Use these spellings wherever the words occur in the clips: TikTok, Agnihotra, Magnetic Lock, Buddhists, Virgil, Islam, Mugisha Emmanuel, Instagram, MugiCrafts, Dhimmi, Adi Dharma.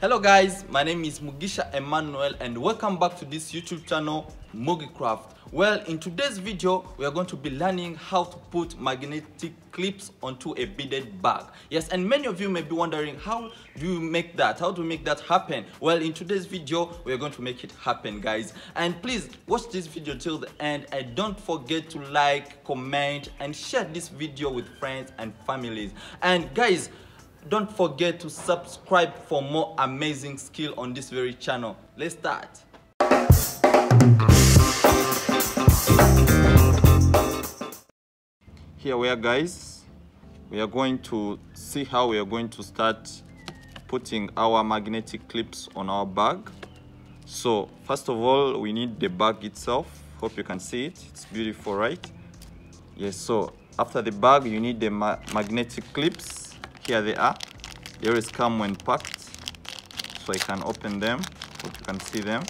Hello guys, my name is Mugisha Emmanuel and welcome back to this YouTube channel MugiCrafts. Well, in today's video we are going to be learning how to put magnetic clips onto a beaded bag. Yes, and many of you may be wondering, how do you make that? How do you make that happen? Well, in today's video we are going to make it happen, guys. And please watch this video till the end and don't forget to like, comment and share this video with friends and families. And guys, don't forget to subscribe for more amazing skill on this very channel. Let's start. Here we are, guys. We are going to see how we are going to start putting our magnetic clips on our bag. So first of all, we need the bag itself. Hope you can see it. It's beautiful, right? Yes. So after the bag, you need the magnetic clips. Here they are. They always come when packed, so I can open them. Hope you can see them.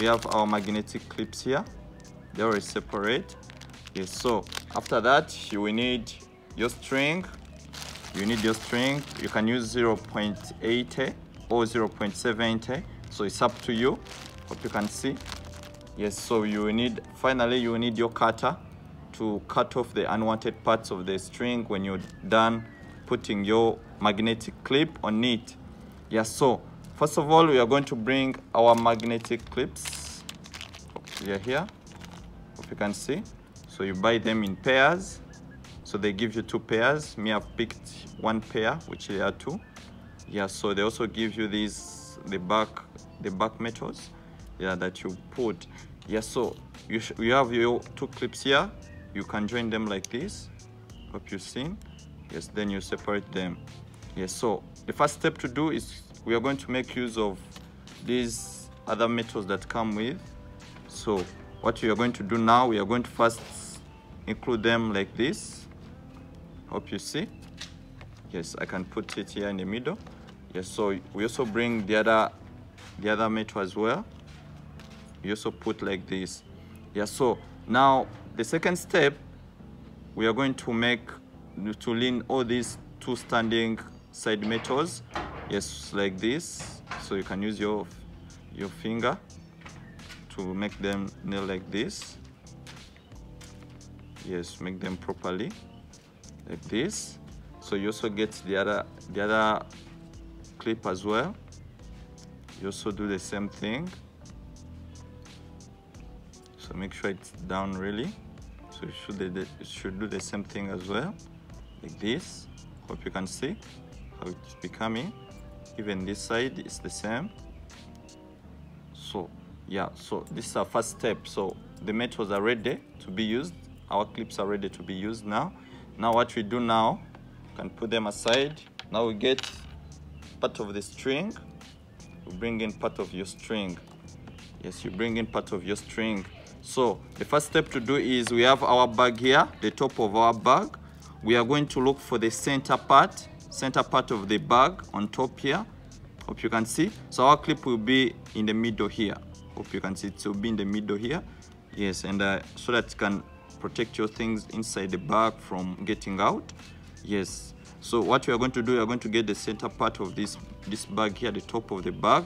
We have our magnetic clips here. They always separate. Yes. So after that, you will need your string. You can use 0.80 or 0.70. So it's up to you. Hope you can see. Yes. So you will need. Finally, you will need your cutter to cut off the unwanted parts of the string when you're done putting your magnetic clip on it. Yeah, so first of all, we are going to bring our magnetic clips. They are here. Hope you can see. So you buy them in pairs. So they give you two pairs. Me, I picked one pair, which there are two. Yeah, so they also give you these, the back metals, yeah, that you put. Yeah, so you have your two clips here. You can join them like this. Hope you've seen. Yes, then you separate them. Yes, so the first step to do is we are going to make use of these other metals that come with. So what we are going to do now, we are going to first include them like this. Hope you see. Yes, I can put it here in the middle. Yes, so we also bring the other metal as well. We also put like this. Yeah, so now the second step, we are going to lean all these two standing side metals, yes, like this. So you can use your finger to make them nail like this. Yes, make them properly like this. So you also get the other clip as well. You also do the same thing. So make sure it's down really. So it should do the same thing as well, like this. Hope you can see how it's becoming. Even this side is the same. So yeah, so this is our first step. So the metals are ready to be used. Our clips are ready to be used now. Now what we do now, we can put them aside. Now we get part of the string. We bring in part of your string. Yes, you bring in part of your string. So the first step to do is we have our bag here, the top of our bag. We are going to look for the center part of the bag on top here. Hope you can see. So our clip will be in the middle here. Hope you can see it will be in the middle here. Yes, and so that you can protect your things inside the bag from getting out. Yes. So what we are going to do, we are going to get the center part of this bag here, the top of the bag.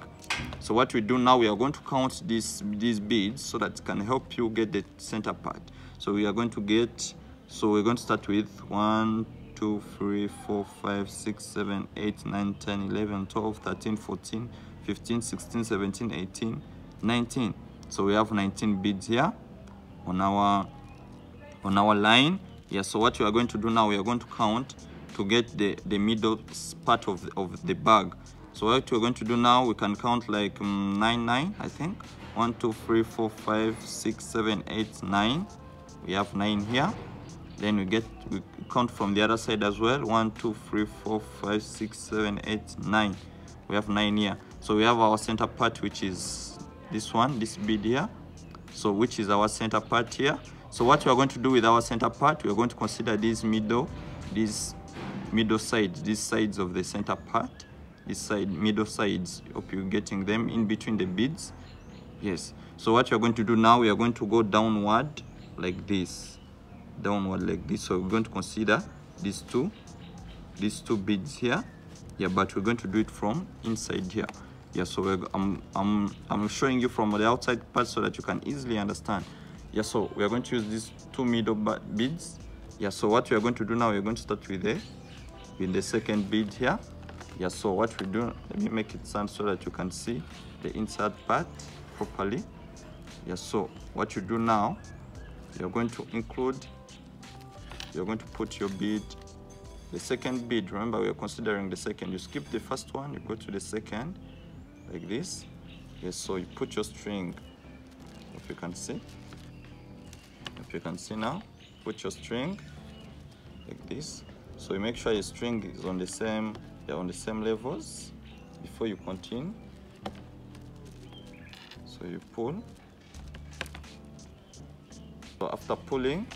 So what we do now, we are going to count these beads so that it can help you get the center part. So we are going to get, so we're going to start with 1, 2, 3, 4, 5, 6, 7, 8, 9, 10, 11, 12, 13, 14, 15, 16, 17, 18, 19. So we have 19 beads here on our line. Yeah, so what we are going to do now, we are going to count to get the middle part of the bag. So what we're going to do now, we can count like 9, 9, I think. 1, 2, 3, 4, 5, 6, 7, 8, 9. We have 9 here. Then we count from the other side as well. 1, 2, 3, 4, 5, 6, 7, 8, 9. We have 9 here. So we have our center part, which is this one, this bead here. So which is our center part here. So what we are going to do with our center part, we are going to consider these middle sides, these sides of the center part, this side, middle sides. Hope you're getting them in between the beads. Yes, so what you're going to do now, we are going to go downward like this, downward like this. So we're going to consider these two beads here. Yeah, but we're going to do it from inside here. Yeah, so I'm showing you from the outside part so that you can easily understand. Yeah, so we are going to use these two middle beads. Yeah, so what we are going to do now, we're going to start with the second bead here. Yeah, so what we do, let me make it sound so that you can see the inside part properly. Yeah, so what you do now, you're going to include, you're going to put your bead, the second bead, remember we are considering the second, you skip the first one, you go to the second, like this. Yes, so you put your string, if you can see, if you can see now, put your string like this. So you make sure your string is on the same, they're on the same levels before you continue. So you pull. So after pulling,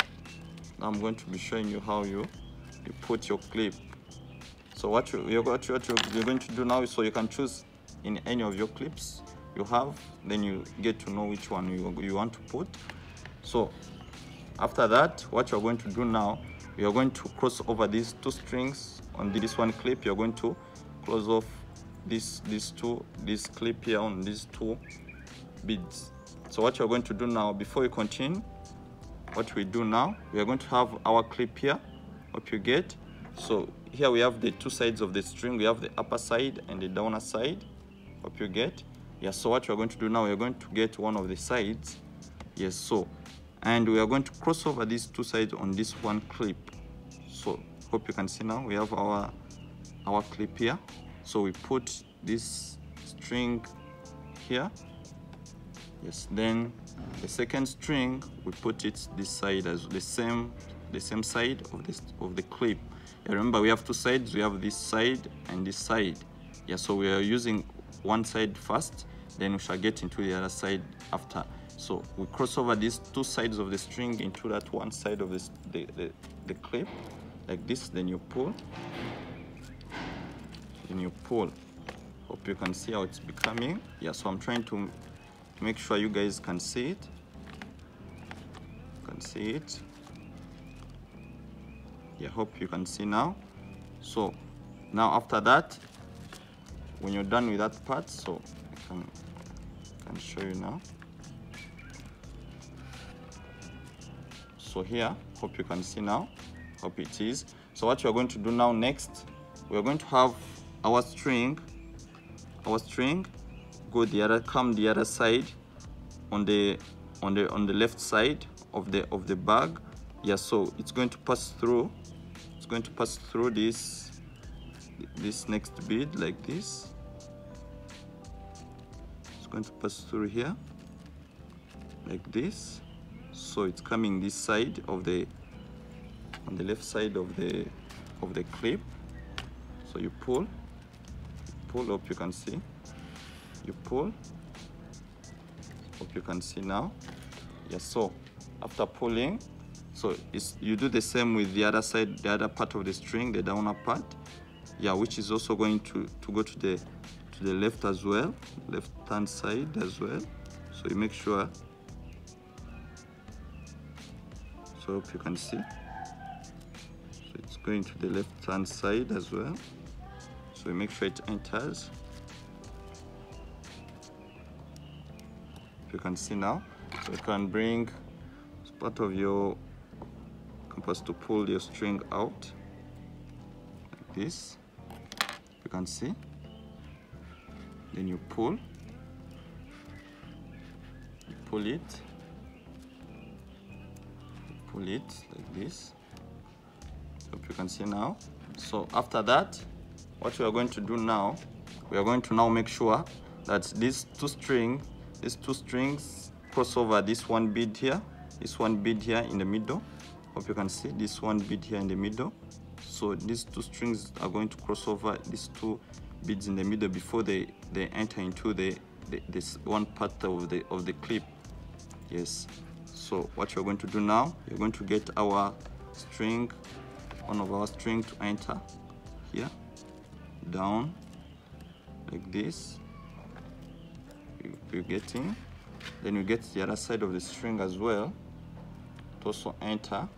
now I'm going to be showing you how you put your clip. So what you're going to do now is, so you can choose in any of your clips you have, then you get to know which one you want to put. So after that, what you're going to do now, you're going to cross over these two strings on this one clip. You're going to close off this clip here on these two beads. So what you're going to do now, before you continue, what we do now, we are going to have our clip here. Hope you get. So here we have the two sides of the string. We have the upper side and the downer side. Hope you get. Yeah, so what you're going to do now, you're going to get one of the sides. Yes, so, and we are going to cross over these two sides on this one clip. So hope you can see now, we have our clip here. So we put this string here. Yes, then the second string, we put it this side as the same side of the clip. Yeah, remember we have two sides, we have this side and this side. Yeah, so we are using one side first, then we shall get into the other side after. So we cross over these two sides of the string into that one side of this, the clip, like this. Then you pull, then you pull. Hope you can see how it's becoming. Yeah, so I'm trying to make sure you guys can see it, yeah, hope you can see now. So now after that, when you're done with that part, so I can show you now. So here, hope you can see now, hope it is. So what you're going to do now next, we're going to have our string go the other, come the other side on the left side of the bag. Yeah, so it's going to pass through, it's going to pass through this next bead like this. It's going to pass through here like this. So it's coming this side on the left side of the clip. So you pull, hope you can see, you pull, hope you can see now. Yeah, so after pulling, so you do the same with the other side, the other part of the string, the downer part. Yeah, which is also going to go to the left as well, left hand side as well. So you make sure, so hope you can see, so it's going to the left hand side as well. So you make sure it enters. You can see now, so you can bring part of your compass to pull your string out like this. You can see, then you pull, you pull it like this. Hope you can see now. So after that, what we are going to do now, we are going to now make sure that these two strings cross over this one bead here, in the middle. Hope you can see this one bead here in the middle. So these two strings are going to cross over these two beads in the middle before they enter into this one part of the clip. Yes, so what you're going to do now, you're going to get our string, one of our string to enter here, down like this. You're getting, then you get the other side of the string as well to also enter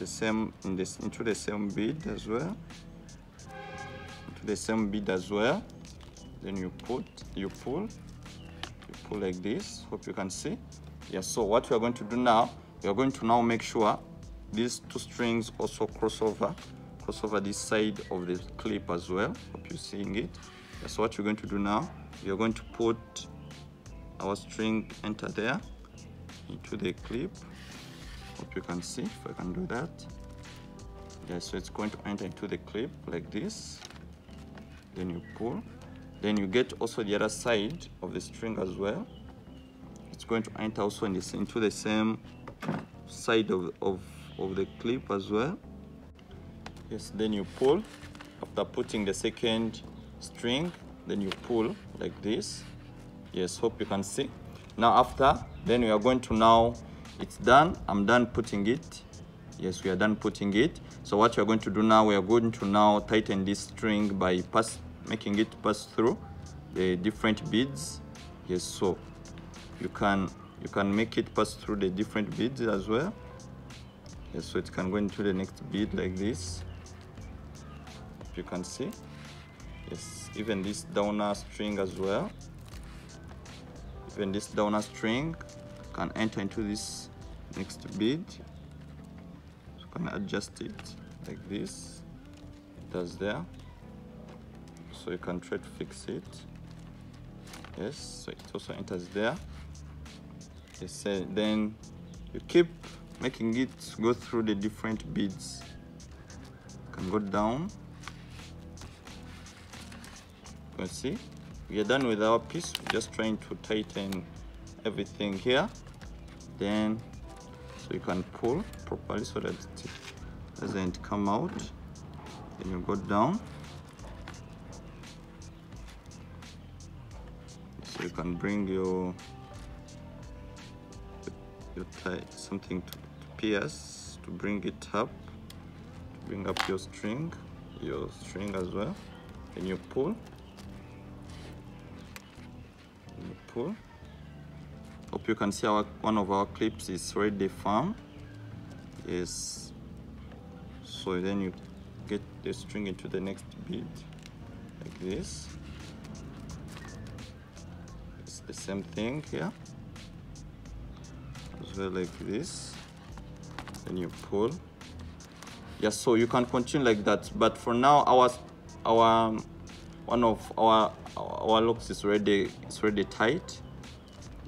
the same into the same bead as well. the same bead as well. Then you pull like this. Hope you can see. Yes. So what we are going to do now, we are going to now make sure these two strings also cross over this side of the clip as well. Hope you're seeing it. That's what you're going to do now. You're going to put our string enter there into the clip. Hope you can see if I can do that. Yeah, so it's going to enter into the clip like this. Then you pull. Then you get also the other side of the string as well. It's going to enter also into the same side of the clip as well. Yes, then you pull. After putting the second string, then you pull like this. Yes, hope you can see. Now after, then we are going to now, it's done. I'm done putting it. Yes, we are done putting it. So what we are going to do now, we are going to now tighten this string by making it pass through the different beads. Yes, so you can make it pass through the different beads as well. Yes, so it can go into the next bead like this. You can see. Yes, even this downer string as well. Even this downer string can enter into this next bead. So can adjust it like this. That's there. So you can try to fix it. Yes, so it also enters there. Yes, then you keep making it go through the different beads. You can go down. You can see we are done with our piece. We're just trying to tighten everything here, then so you can pull properly so that it doesn't come out. Then you go down, so you can bring your tie something to pierce to bring it up, to bring up your string as well. Then you pull. Hope you can see one of our clips is already firm. Yes, so then you get the string into the next bead like this. It's the same thing here as well, like this. Then you pull. Yeah, so you can continue like that, but for now one of our locks is already tight.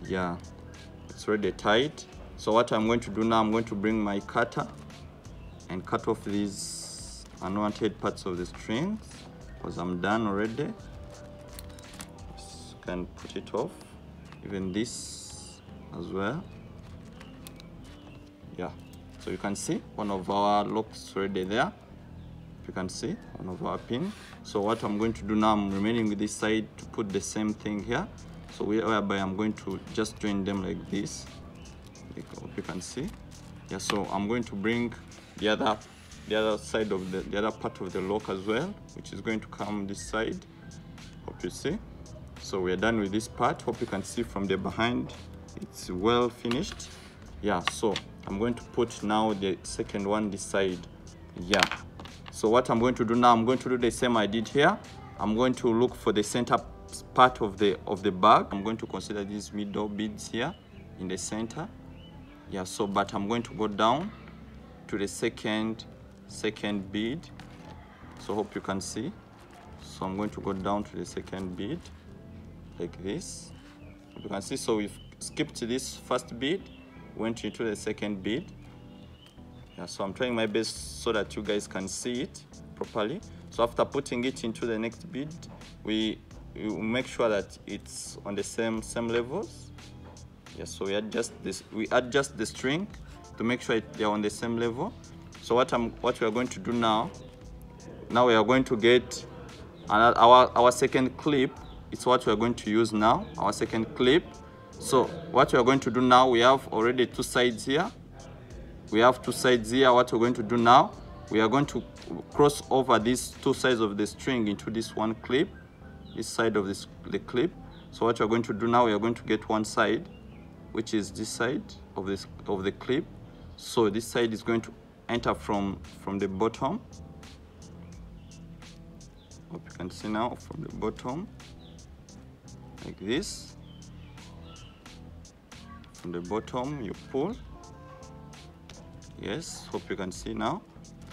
Yeah, it's already tight. So what I'm going to do now, I'm going to bring my cutter and cut off these unwanted parts of the strings because I'm done already. Just can put it off, even this as well. Yeah, so you can see one of our locks already there. You can see one of our pin. So what I'm going to do now, I'm remaining with this side to put the same thing here. So whereby I'm going to just join them like this. Hope you can see. Yeah, so I'm going to bring the other side of the other part of the lock as well, which is going to come this side. Hope you see. So we are done with this part. Hope you can see from the behind, it's well finished. Yeah, so I'm going to put now the second one this side. Yeah. So what I'm going to do now, I'm going to do the same I did here. I'm going to look for the center part of the bag. I'm going to consider these middle beads here in the center. Yeah, so but I'm going to go down to the second bead. So hope you can see. So I'm going to go down to the second bead like this. Hope you can see. So we've skipped this first bead, went into the second bead. Yeah, so I'm trying my best so that you guys can see it properly. So after putting it into the next bead, we make sure that it's on the same levels. Yeah, so we adjust the string to make sure they're on the same level. So what we are going to do now, we are going to get our second clip. It's what we are going to use now, our second clip. So what we are going to do now, we have already two sides here. We have two sides here. What we're going to do now, we are going to cross over these two sides of the string into this one clip, this side of the clip. So what we're going to do now, we are going to get one side, which is this side of the clip. So this side is going to enter from the bottom. Hope you can see now from the bottom, like this. From the bottom you pull. Yes, hope you can see now.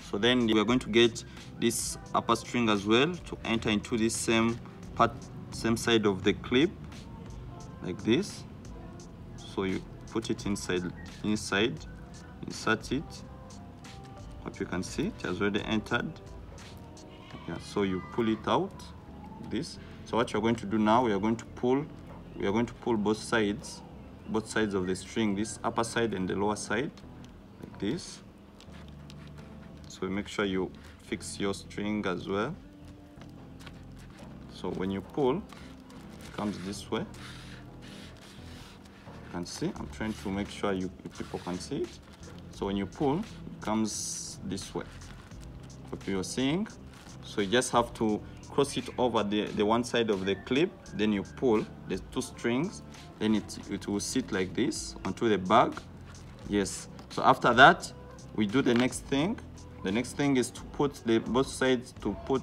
So then we are going to get this upper string as well to enter into this same part, same side of the clip, like this. So you put it inside, insert it. Hope you can see it has already entered. Yeah, so you pull it out, like this. So what you're going to do now, we are going to pull both sides of the string, this upper side and the lower side, like this. So make sure you fix your string as well. So when you pull, it comes this way. You can see, I'm trying to make sure you people can see it. So when you pull, it comes this way. Hope you're seeing. So you just have to cross it over the one side of the clip, then you pull the two strings, then it will sit like this onto the bag. Yes. So after that, we do the next thing. The next thing is to put the both sides to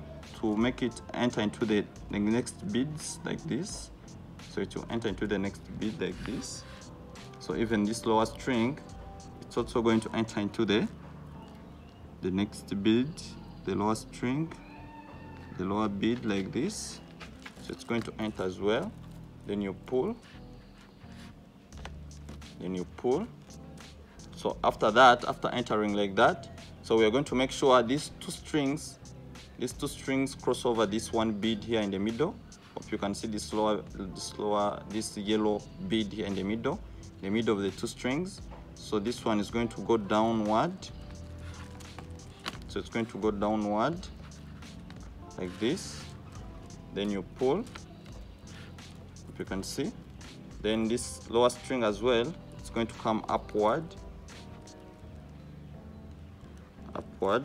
make it enter into the next beads like this. So it will enter into the next bead like this. So even this lower string, it's also going to enter into the next bead, the lower string, the lower bead like this. So it's going to enter as well. Then you pull, then you pull. So after that, after entering like that, so we are going to make sure these two strings cross over this one bead here in the middle. Hope you can see this yellow bead here in the middle of the two strings. So this one is going to go downward. So it's going to go downward like this. Then you pull, if you can see. Then this lower string as well, it's going to come upward. Upward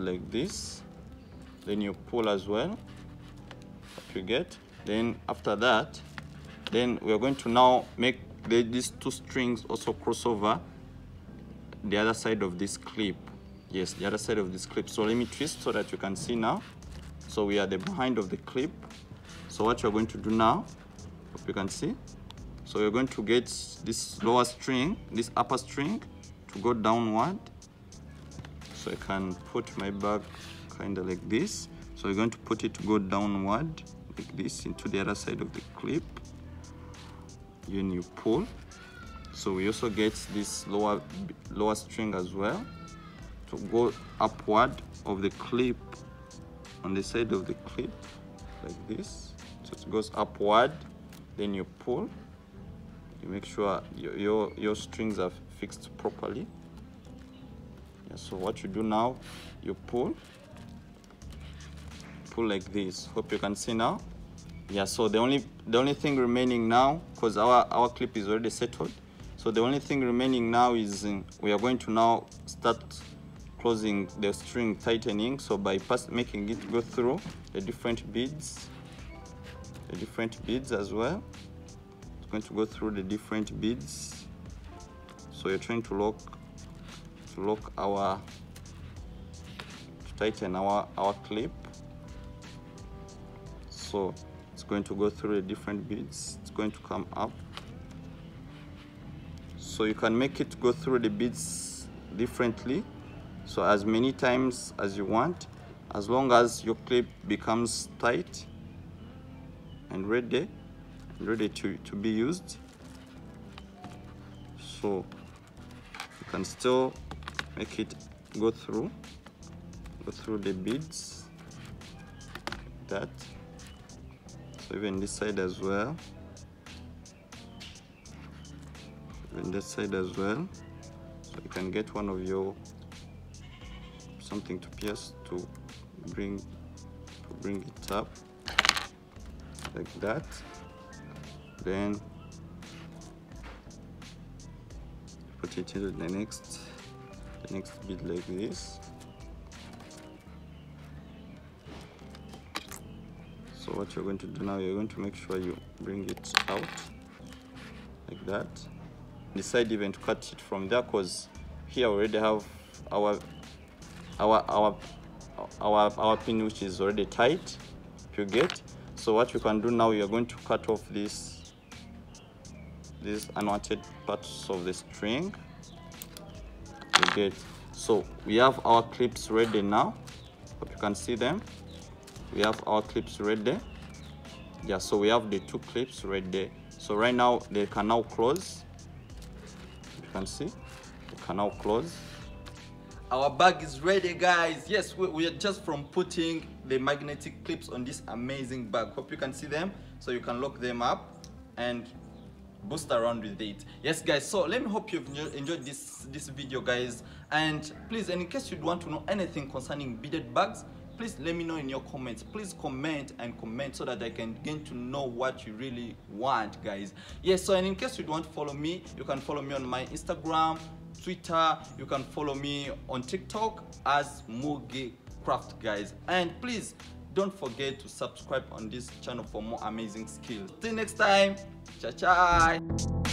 like this. Then you pull as well. If you get. Then after that, then we are going to now make these two strings also cross over the other side of this clip. Yes, the other side of this clip. So let me twist so that you can see now. So we are the behind of the clip. So what you're going to do now, hope you can see. So you're going to get this lower string, this upper string to go downward. So I can put my bag kind of like this. So you're going to put it to go downward like this into the other side of the clip. Then you pull. So we also get this lower string as well to go upward of the clip, on the side of the clip like this. So it goes upward, then you pull. You make sure your strings are fixed properly. Yeah, so what you do now, you pull like this. Hope you can see now. Yeah, so the only thing remaining now, because our clip is already settled. So the only thing remaining now is we are going to now start closing the string, tightening. So by making it go through the different beads as well. It's going to go through the different beads. So you're trying to tighten our clip. So it's going to go through the different beads. It's going to come up. So you can make it go through the beads differently, so as many times as you want, as long as your clip becomes tight and ready to be used. So you can still make it go through the beads like that. So even this side as well. And that side as well. So you can get one of your something to pierce to bring it up like that. Then put it into the next bit like this. So what you're going to do now, you're going to make sure you bring it out like that. Decide even to cut it from there, because here we already have our our pin which is already tight, if you get. So what you can do now, you are going to cut off these unwanted parts of the string, you get. So we have our clips ready now. Hope you can see them. We have our clips ready. Yeah, so we have the two clips ready. So right now they can now close. You can see they can now close. Our bag is ready, guys. Yes, we are just from putting the magnetic clips on this amazing bag. Hope you can see them, so you can lock them up and boost around with it. Yes guys, so let me hope you've enjoyed this video, guys, and please, in case you'd want to know anything concerning beaded bags, please let me know in your comments. Please comment and comment so that I can gain to know what you really want, guys. Yes, so, and in case you'd want to follow me, you can follow me on my Instagram, Twitter. You can follow me on TikTok as MugiCraft, guys. And please don't forget to subscribe on this channel for more amazing skills. Till next time, ciao ciao.